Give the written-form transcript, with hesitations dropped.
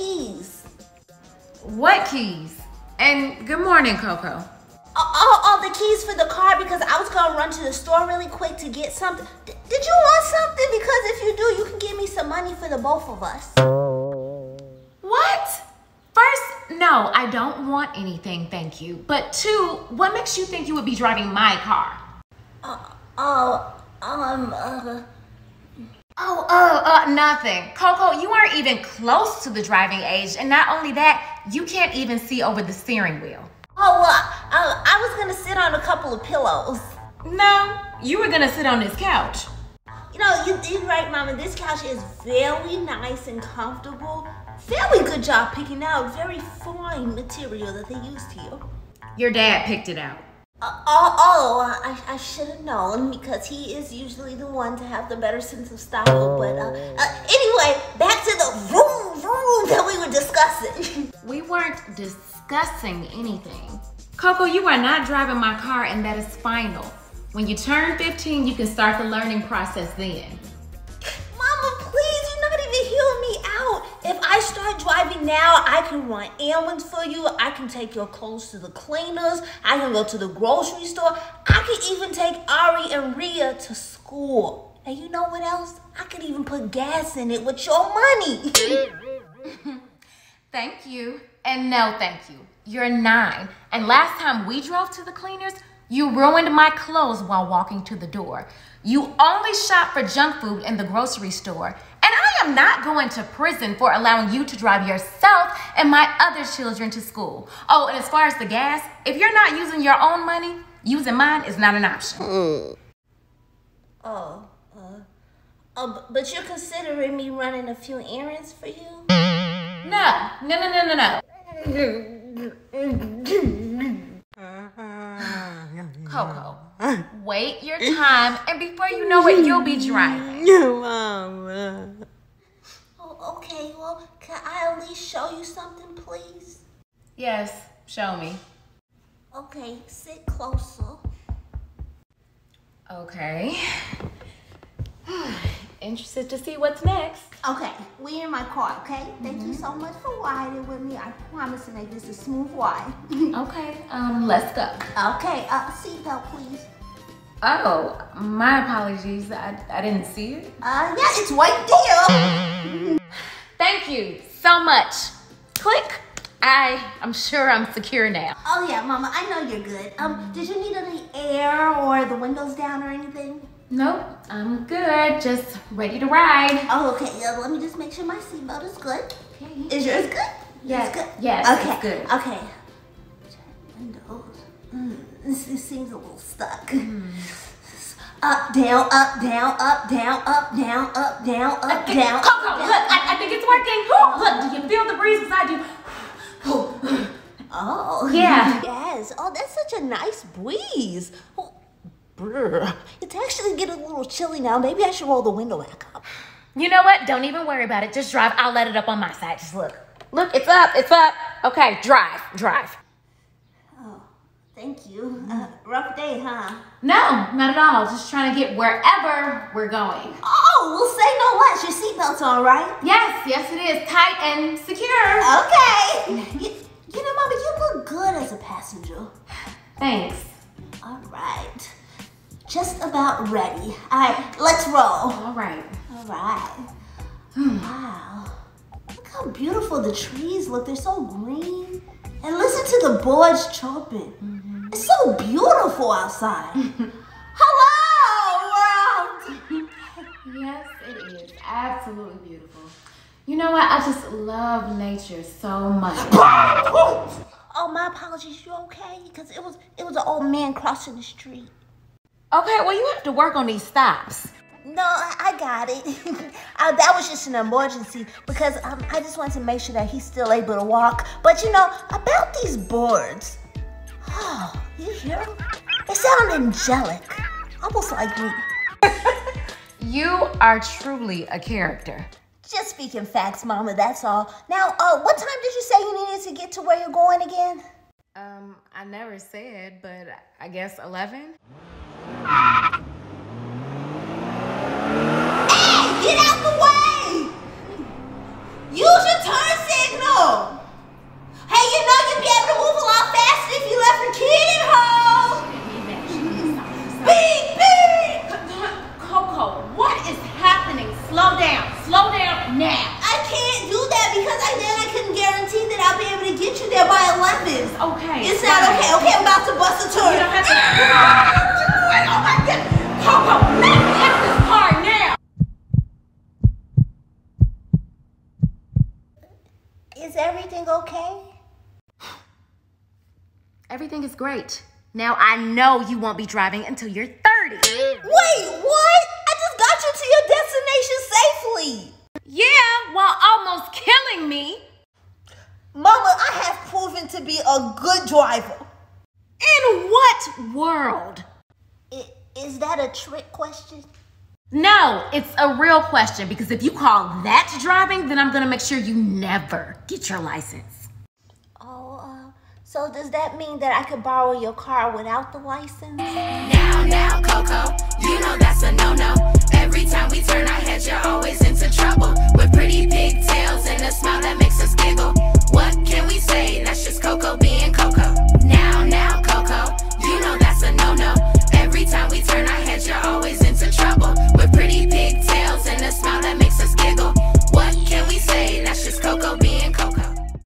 keys. What keys? And good morning, Coco. Oh, the keys for the car, because I was gonna run to the store really quick to get something. Did you want something? Because if you do, you can give me some money for the both of us. What? First, no, I don't want anything, thank you. But two, what makes you think you would be driving my car? Nothing. Coco, you aren't even close to the driving age, and not only that, you can't even see over the steering wheel. Oh, I was gonna sit on a couple of pillows. No, you were gonna sit on this couch. You know, you did right, Mama. This couch is very nice and comfortable. Very good job picking out. Very fine material that they used here. Your dad picked it out. I should have known, because he is usually the one to have the better sense of style. But anyway, back to the room that we were discussing. We weren't discussing anything. Coco, you are not driving my car, and that is final. When you turn 15, you can start the learning process then. Mama, please, you're not even hearing me out. If I start driving now, I can run errands for you. I can take your clothes to the cleaners. I can go to the grocery store. I can even take Ari and Rhea to school. And you know what else? I could even put gas in it with your money. Thank you. And no, thank you. You're 9. And last time we drove to the cleaners, you ruined my clothes while walking to the door. You only shop for junk food in the grocery store. I am not going to prison for allowing you to drive yourself and my other children to school. Oh, and as far as the gas, if you're not using your own money, using mine is not an option. But you're considering me running a few errands for you? No. Coco, wait your time, and before you know it, you'll be driving. Mama. Okay, well, can I at least show you something, please? Yes, show me. Okay, sit closer. Okay. Interested to see what's next. Okay, we in my car, okay? Thank you so much for riding with me. I promise to make this a smooth ride. Okay, let's go. Okay, seatbelt, please. Oh, my apologies. I didn't see it. Yeah, it's right there. Thank you so much. Click. I'm sure I'm secure now. Oh yeah, Mama, I know you're good. Did you need any air or the windows down or anything? Nope, I'm good. Just ready to ride. Oh, okay. Yeah, let me just make sure my seatbelt is good. Okay. Is yours good? Yes. Good? Yes. Okay. It's good. Okay. Check windows. It seems a little stuck. Up, down, up, down, up, down, up, down, up, down, up, down. Coco, look, I think it's working. Look, do you feel the breeze beside you? Oh. Yeah. Yes. Oh, that's such a nice breeze. Oh, it's actually getting a little chilly now. Maybe I should roll the window back up. You know what? Don't even worry about it. Just drive. I'll let it up on my side. Just look. Look, it's up. It's up. Okay, drive. Drive. Oh, thank you. Rough day, huh? No, not at all. Just trying to get wherever we're going. Oh, well, say no less. Your seatbelt's on, right? Yes, yes it is. Tight and secure. Okay. You know, Mama, you look good as a passenger. Thanks. All right. Just about ready. All right, let's roll. All right. All right. Wow. Look how beautiful the trees look. They're so green. And listen to the birds chirping. It's so beautiful outside. Hello, world. Yes, it is. Absolutely beautiful. You know what? I just love nature so much. Oh, my apologies. You okay? Because it was an old man crossing the street. Okay, well, you have to work on these stops. No, I got it. That was just an emergency, because I just wanted to make sure that he's still able to walk. But you know, about these birds. Oh, you hear them? They sound angelic, almost like me. You are truly a character. Just speaking facts, Mama, that's all. Now, what time did you say you needed to get to where you're going again? I never said, but I guess 11? Hey, get out the way! Use your turn signal! Coco, let's get this car now! Is everything okay? Everything is great. Now I know you won't be driving until you're 30. Wait, what? I just got you to your destination safely. Yeah, while almost killing me. Mama, I have proven to be a good driver. In what world? Is that a trick question? No, it's a real question, because if you call that driving, then I'm going to make sure you never get your license. So does that mean that I could borrow your car without the license? Now, Coco, you know that's a no-no. Every time we turn our heads, you're always